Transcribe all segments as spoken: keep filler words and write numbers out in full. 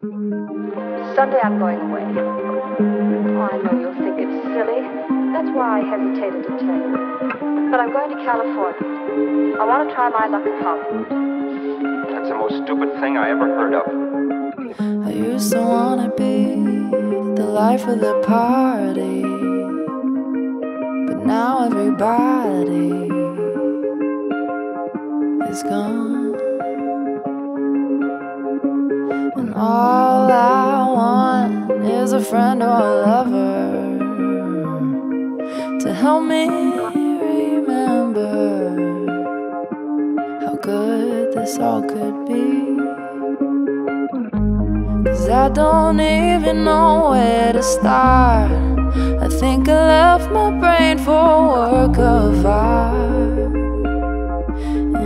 Sunday I'm going away. Oh, I know you'll think it's silly. That's why I hesitated to tell you. But I'm going to California. I want to try my luck at Hollywood. That's the most stupid thing I ever heard of. I used to want to be the life of the party, but now everybody is gone. And all I want is a friend or a lover to help me remember how good this all could be. 'Cause I don't even know where to start. I think I left my brain for a work of art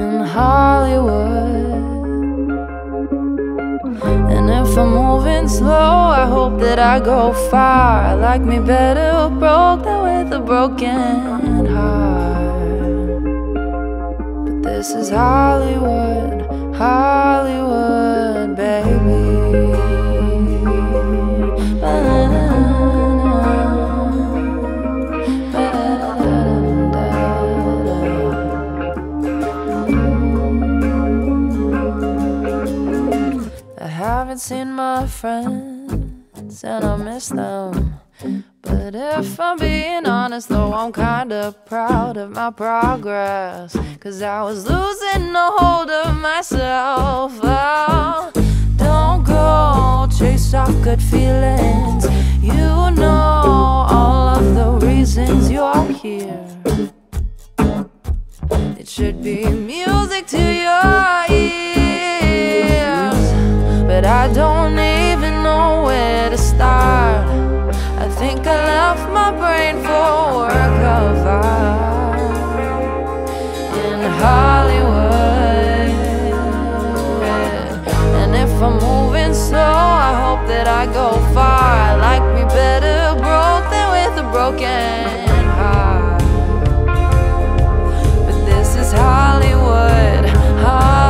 in Hollywood. And if I'm moving slow, I hope that I go far. I like me better broke than with a broken heart. But this is Hollywood, Hollywood, baby. But I haven't seen my friends and I miss them. But if I'm being honest, though, I'm kinda proud of my progress, 'cause I was losing the hold of myself. Oh, don't go chase off good feelings. You know all of the reasons you're here. It should be music to your ears. But I don't even know where to start. I think I left my brain for work of art in Hollywood. And if I'm moving slow, I hope that I go far. I like me better broke than with a broken heart. But this is Hollywood, Hollywood.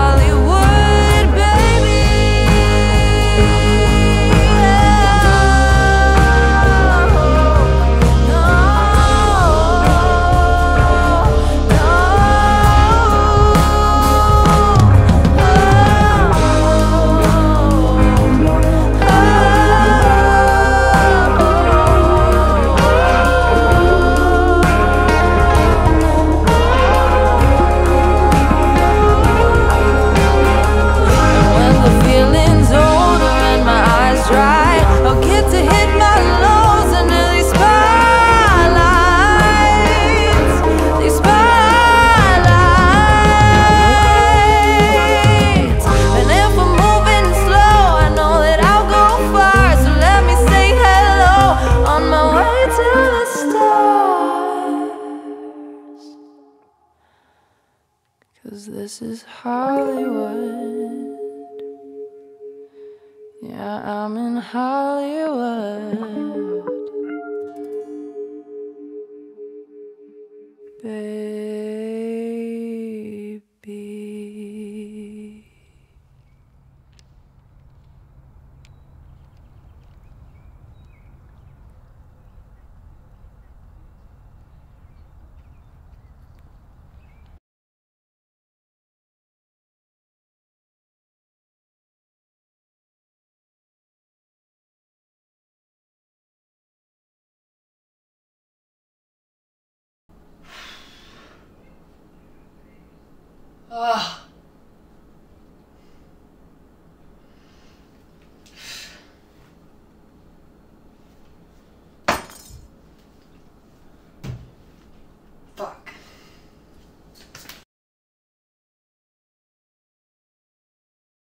This is Hollywood. Yeah, I'm in Hollywood, baby. Ugh.